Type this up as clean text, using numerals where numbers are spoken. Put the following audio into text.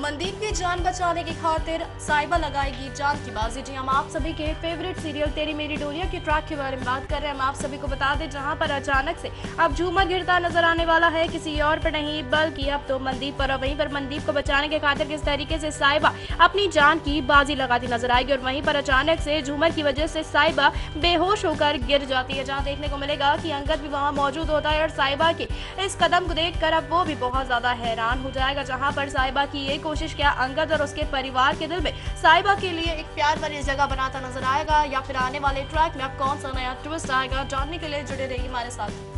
मंदीप की जान बचाने की खातिर साहिबा लगाएगी जान की बाजी। जी हम आप सभी के फेवरेट सीरियल तेरी मेरी डोलिया के ट्रैक के बारे में बात कर रहे हैं। हम आप सभी को बता दें जहां पर अचानक से अब झूमर गिरता नजर आने वाला है, किसी और पर नहीं बल्कि अब तो मंदीप पर। और वहीं पर मंदीप को बचाने के खातिर किस तरीके से साहिबा अपनी जान की बाजी लगाती नजर आएगी, और वहीं पर अचानक से झूमर की वजह से साहिबा बेहोश होकर गिर जाती है, जहाँ देखने को मिलेगा कि अंगद भी वहाँ मौजूद होता है और साहिबा के इस कदम को देख कर अब वो भी बहुत ज्यादा हैरान हो जाएगा। जहाँ पर साहिबा की ये कोशिश क्या अंगद और उसके परिवार के दिल में साहिबा के लिए एक प्यार भरी जगह बनाता नजर आएगा, या फिर आने वाले ट्रैक में अब कौन सा नया ट्विस्ट आएगा, जानने के लिए जुड़े रहिए हमारे साथ।